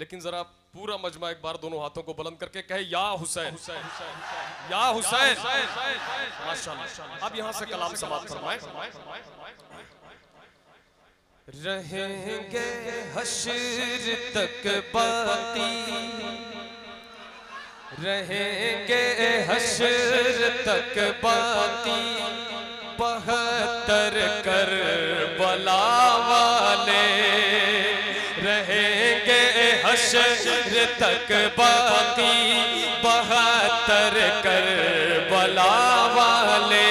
लेकिन जरा पूरा मजमा एक बार दोनों हाथों को बुलंद करके कहे या हुसैन, या हुसैन। माशाल्लाह। अब यहाँ से कलाम समाप्त फरमाएं। रहेंगे हश्र तक बाकी, रहेंगे हश्र तक बाकी 72 करबला वाले, रहेंगे हश्र तक बाकी 72 करबला वाले,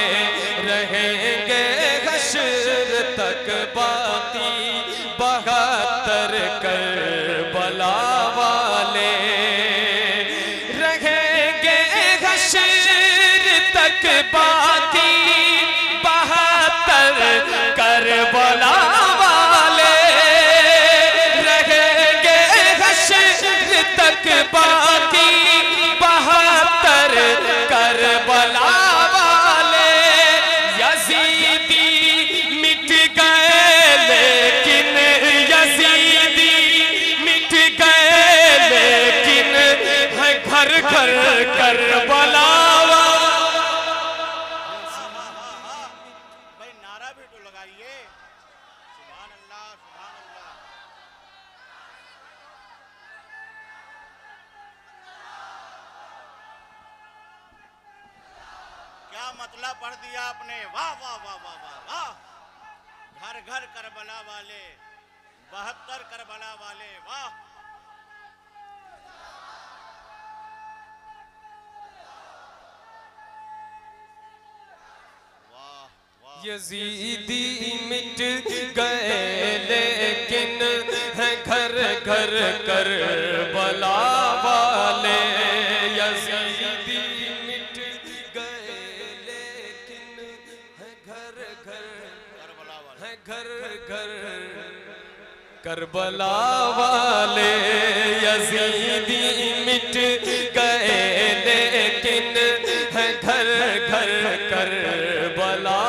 रहेंगे हश्र तक बाकी 72 करबला वाले, रहेंगे हश्र तक बाकी 72 करबला वाले, रहेंगे हश्र तक बाकी 72 करबला वाले। यजीदी मिट गए लेकिन, यजीदी मिट गए लेकिन है घर घर करबला। पढ़ दिया आपने, वाह वाह वाह वाह वाह वाह। घर घर करबला वाले, 72 करबला वाले, वाह। यजीदी मिट गए लेकिन है घर घर करबला वाले, यजीदी घर घर करबला वाले, यजीदी मिट गए लेकिन है घर घर करबला वाले।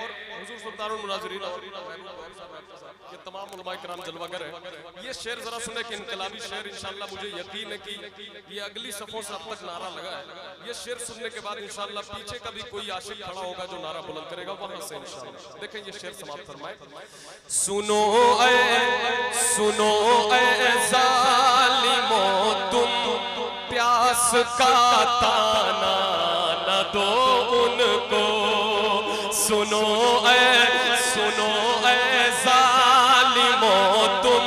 और हुजूर सुल्तानुल मुनाज़रीन ये तमाम उलमाए किराम जलवागर हैं। ये शेर जरा सुने कि इनकलाबी शेर, इंशाल्लाह मुझे यकीन है कि ये अगली सफ़ों से अब तक नारा लगा है। ये शेर सुनने के बाद इंशाल्लाह पीछे का भी कोई आशिक खड़ा होगा जो नारा बुलंद करेगा वहां से इंशाल्लाह। देखें ये शेर समाप्त फरमाए। सुनो ऐ, सुनो ऐ ज़ालिमो तुम प्यास का ताना न दो उनको, सुनो ऐ, सुनो ऐ ज़ालिमो तुम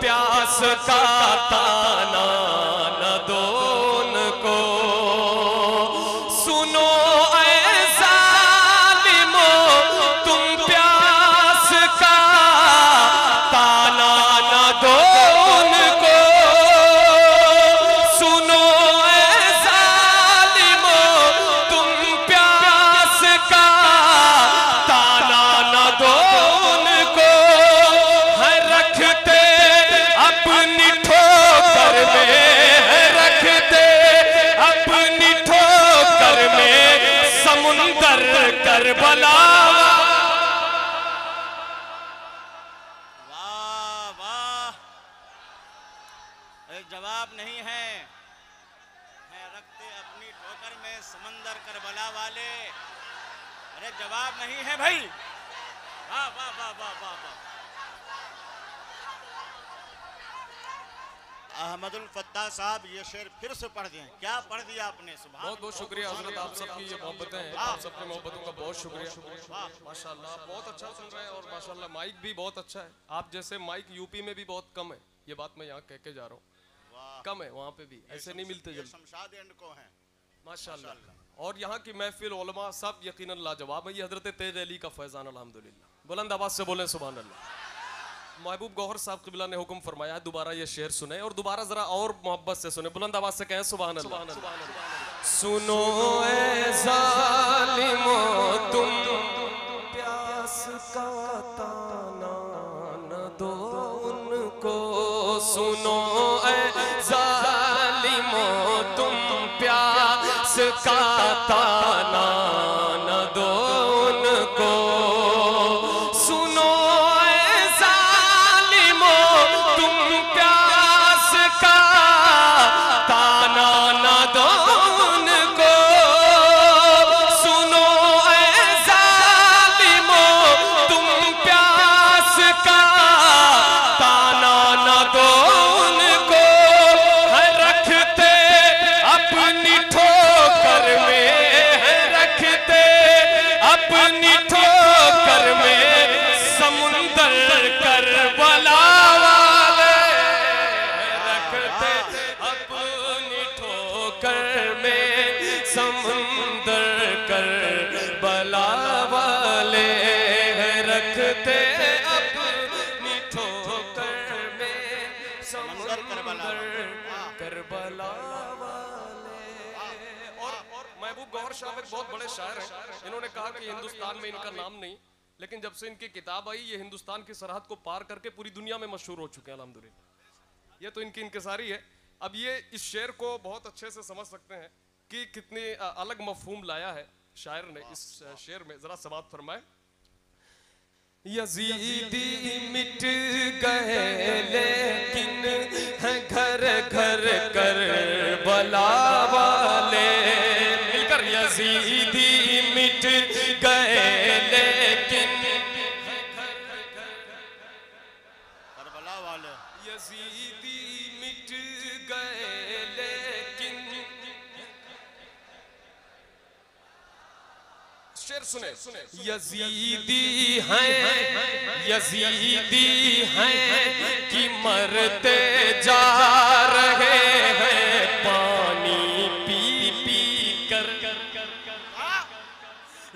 प्यास का ताना न दो उनको, सुनो ऐ ज़ालिमो तुम प्यास का ताना न दो उनको, सुनो ऐ ज़ालिमो तुम प्यास का ताना न दो उनको, है रखते अपनी ठोकर में, है रखते अपनी ठोकर में समुंदर करबला। वाह वाह, जवाब नहीं है, है रखते अपनी ठोकर में समंदर करबला वाले। अरे जवाब नहीं है भाई, वाह वाह वाह वाह वाह वाह। अहमदुलफत्ता साहब ये शेर फिर से पढ़ दिए, क्या पढ़ दिया आपने। सुभान बहुत बहुत शुक्रिया हजरत, आप सबकी ये मोहब्बतें हैं, आप सबकी मोहब्बतों का बहुत शुक्रिया। माशाल्लाह बहुत अच्छा सुन रहे हैं और माशाल्लाह माइक भी बहुत अच्छा है। आप जैसे माइक यूपी में भी बहुत कम है, ये बात मैं यहाँ कह के जा रहा हूँ, कम है वहाँ पे भी, ऐसे नहीं मिलते जल्दी। शमशाद एंड को हैं माशाल्लाह। और यहाँ की महफिल उलमा सब यकीनन लाजवाब है। ये हजरत तेज अली का फैज़ान अल्हम्दुलिल्लाह। बुलंद आवाज़ से बोलें सुभान अल्लाह। महबूब गौहर साहब क़िबला ने हुक्म फरमाया दोबारा ये शेर सुने, और दोबारा जरा और मोहब्बत से सुने, बुलंद आवाज़ से कहें सुभान अल्लाह। सुनो ऐ ज़ालिमो तुम प्यास का ताना न दो उनको, सुनो ऐ ज़ालिमो तुम प्यास का ताना न दो उनको, सुनो ऐ ज़ालिमो गौहर साहब एक बहुत बड़े शायर हैं। इन्होंने कहा कि हिंदुस्तान में इनका नाम नहीं, लेकिन जब से इनकी किताब आई ये हिंदुस्तान की सरहद को पार करके पूरी दुनिया में मशहूर हो चुके हैं अल्हम्दुलिल्लाह। ये तो इनकी इंकसारी है। अब ये इस शेर को बहुत अच्छे से समझ सकते हैं कि कितनी अलग मफहूम लाया है शायर ने इस शेर में। जरा समाअत फरमाए। यजीदी मिट गए लेकिन है घर घर करबला वाले, मिलकर यजीदी मिट गए लेकिन करबला वाले, यजीदी मिट गए लेकिन। शेर सुने, यजीदी हैं, यजीदी हैं कि मरते जा रहे हैं पानी पी पी कर,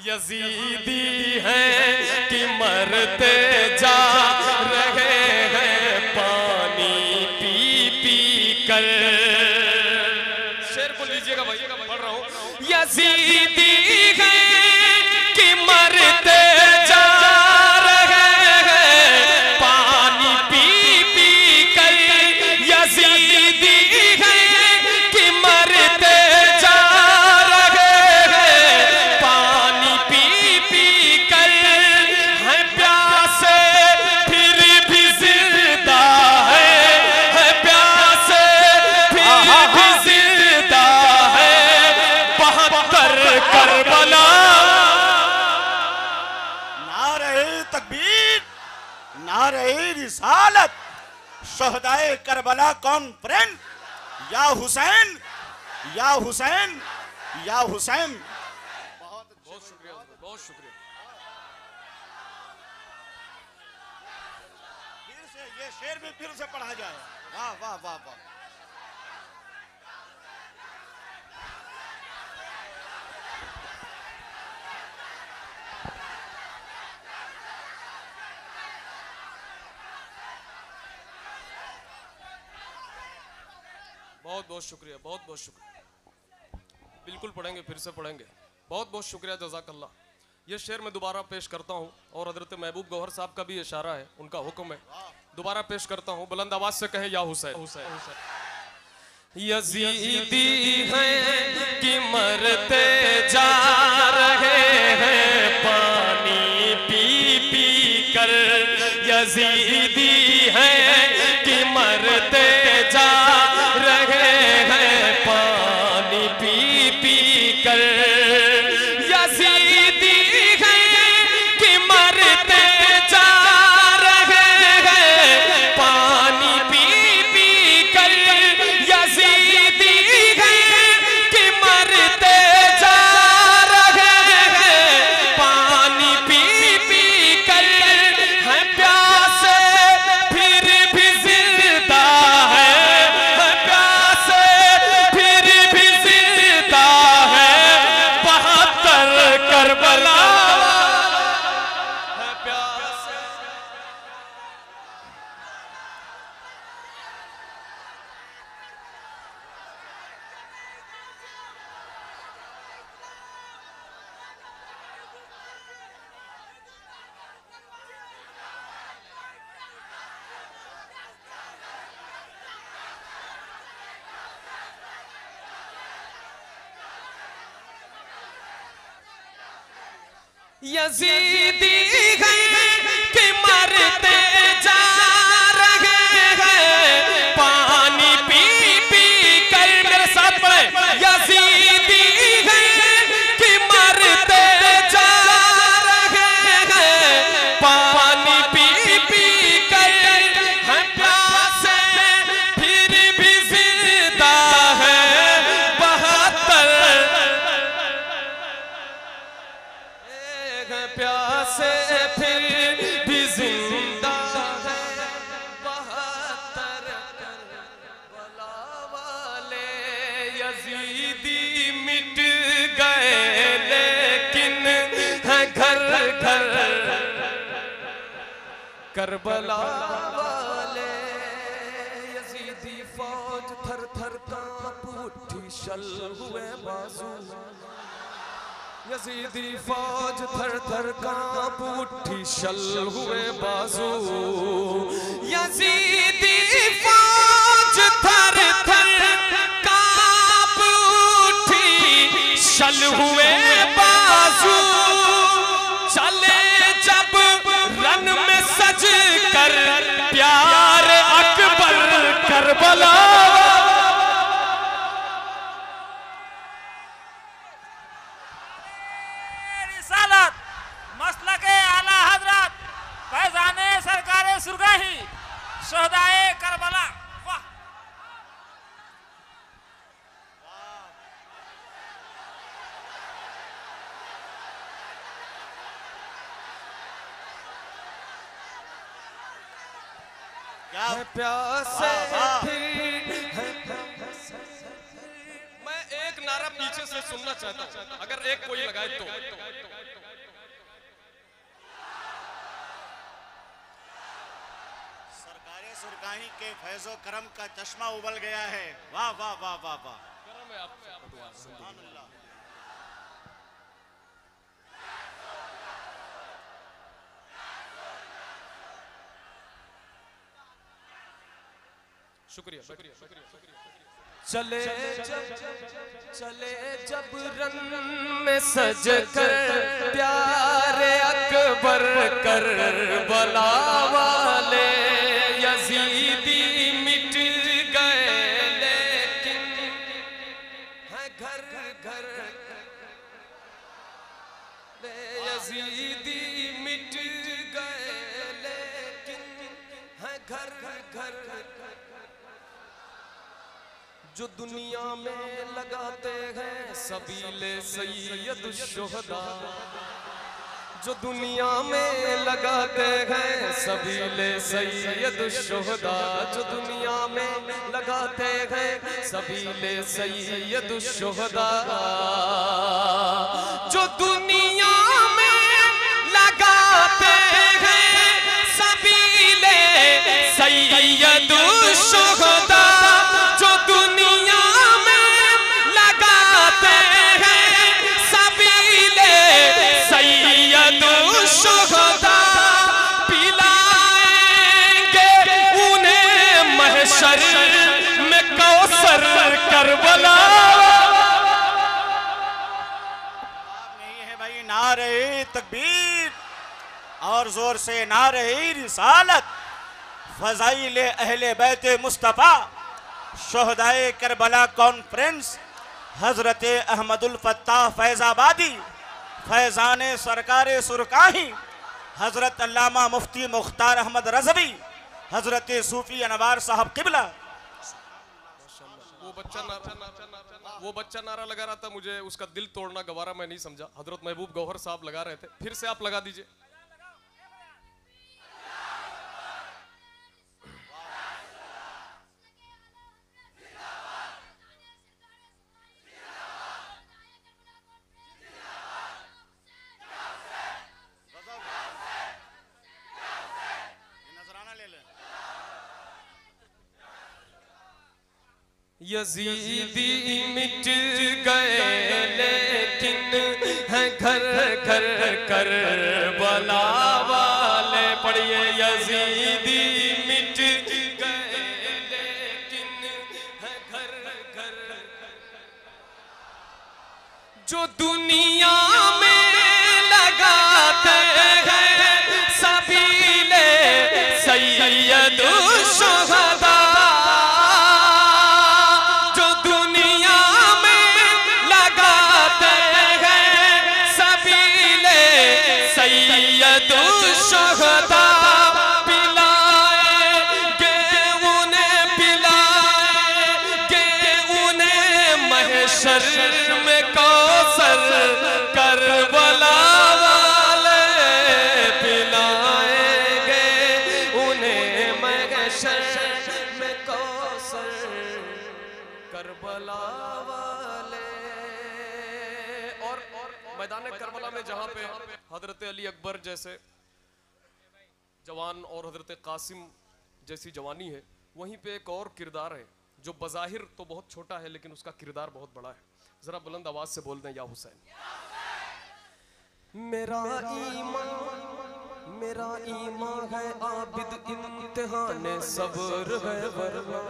यजीदी हैं कि मरते जा रहे हैं पानी पी पी कर। शेर को लीजिएगा भाई, पढ़ रहा हूँ। यजीदी हैं कि मरते जा रहे हैं पानी पी पी कर, यजीदी हैं कि मरते जा रहे हैं पानी पी पी कर, है प्यासे फिर भी जिंदा है प्यासे फिर भी जिंदा है 72 करबला। नारे रिसालत, शोहदाए करबला कॉन्फ्रेंस, या हुसैन या हुसैन या हुसैन। बहुत बहुत शुक्रिया, बहुत शुक्रिया। फिर से ये शेर भी फिर से पढ़ा जाए। वाह वाह वाह वाह। बहुत बहुत शुक्रिया, बहुत बहुत शुक्रिया। बिल्कुल पढ़ेंगे, फिर से पढ़ेंगे। बहुत बहुत शुक्रिया, जज़ाकल्लाह। ये शेर मैं दोबारा पेश करता हूँ और हज़रत महबूब गौहर साहब का भी इशारा है, उनका हुक्म है, दोबारा पेश करता हूँ। बुलंद आवाज से कहें या हुसैन। यजीदी हैं कि मरते जा रहे हैं पानी पी पी कर, यजीदी हैं कि मरते जा रहे हैं पानी पी पी कर, यजीदी हैं कि मरते जा रहे हैं पानी पी पी कर, यजीदी हैं कि मरते जा रहे हैं पानी पी पी कर, है प्यासे फिर भी जिंदा है यजीदी हैं कि मरते जा रहे हैं पानी पी पी कर, मेरे साथ पढ़े। यजीदी हैं कि मरते जा रहे हैं पानी पी पी कर, है प्यासे फिर भी जिंदा है 72 प्यासे फिर भी जिंदा है 72 करबला वाले, यजीदी मिट गए लेकिन है घर घर करबला वाले, यजीदी फौज थर थर कांप उठी, शल हुए बाजू यजीदी फौज थर थर कांप उठी, शल हुए बाजू। यजीदी फौज थर थर कांप उठी, शल हुए बाजू। चले जब रन में सज कर प्यार अकबर करबला। शोहदाए करबला। वाह क्या प्यासे मैं एक नारा पीछे से सुनना चाहता हूं, अगर एक कोई लगाए तो। सुरगाही के फैजो करम का चश्मा उबल गया है। वाह वाह वाह वाह वाह। करम है आपका, सुभान अल्लाह। शुक्रिया शुक्रिया शुक्रिया। चले जब रन में सज कर प्यारे अकबर करबला वाले। यजीदी मिट गए लेकिन है घर घर। यजीदी मिट गए लेकिन है घर घर। जो दुनिया में लगाते हैं सबीले सैयद शुहदा। जो दुनिया में लगाते हैं सबीले सैयद शुहदा। जो दुनिया में लगाते हैं सबीले सैयद शुहदा। जो दुनिया में लगाते हैं सबीले सैयद शुहदा। जो दुनिया में लगाते हैं सबीले सैयद शुहदा। पिलाएंगे उन्हें महशर में कौसर करबला। नहीं है भाई नारे तकबीर और जोर से नारे रिसालत। फजाइल अहले बैत मुस्तफ़ा शोहदाए करबला कॉन्फ्रेंस हजरत अहमदुलफत्ता फैज़ाबादी फैज़ान सरकार सुरकाही हजरत अल्लामा मुफ्ती मुख्तार अहमद रज़वी हजरत सूफी अनवार साहब किबला। वो बच्चा नारा लगा रहा था, मुझे उसका दिल तोड़ना गवारा मैं नहीं समझा। हजरत महबूब गौहर साहब लगा रहे थे, फिर से आप लगा दीजिए। यजीदी मिट गए लेकिन है घर घर करबला वाले। पढ़िए। यजीदी मिट गए लेकिन है घर घर। जो दुनिया में लगाते हैं सबीले सैयद शुहदा। शोहदा पिलाएंगे उन्हें महशर में कौसर करबला वाले। पिलाएंगे उन्हें महशर में कौसर करबला वाले। और मैदान करबला में जहाँ पे हजरत अली अकबर जैसे जवान और हजरत कासिम जैसी जवानी है, वहीं पे एक और किरदार है जो बज़ाहिर तो बहुत छोटा है लेकिन उसका किरदार बहुत बड़ा है। ज़रा बुलंद आवाज़ से बोल दें या हुसैन। मेरा ईमान है आबिद इम्तिहान सब्र है वरना।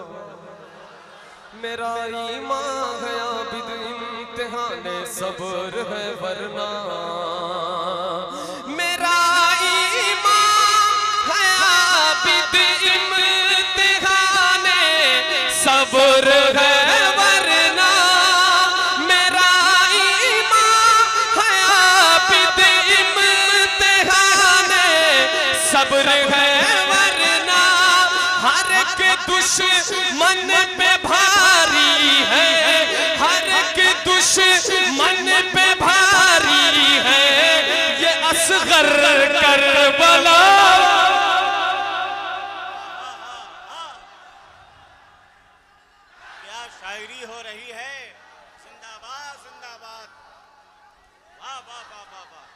मेरा ईमान है आबिद इम्तिहान सब्र है वरना। मेरा ईमान है आबिद इम्तिहान सब्र है वरना। मेरा ईमान है आबिद इम्तिहान सब्र है वरना। हर एक दुश्मन पे भारी है, हर एक दुश्मन पे भारी है ये असगर करबला। क्या शायरी हो रही है, जिंदाबाद जिंदाबाद, वाह वाह वाह वाह वाह।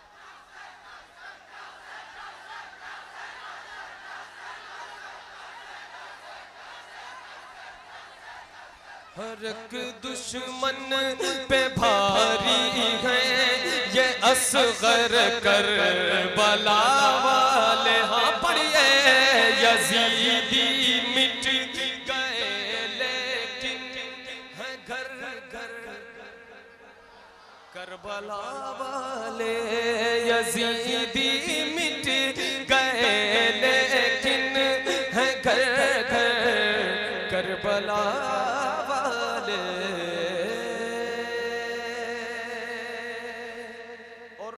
हर एक दुश्मन पे भारी है ये असगर करबला वाले। हाँ पढ़िए, यजीदी मिट गए लेकिन है घर घर करबला वाले। यजीदी मिट गए लेकिन है घर घर करबला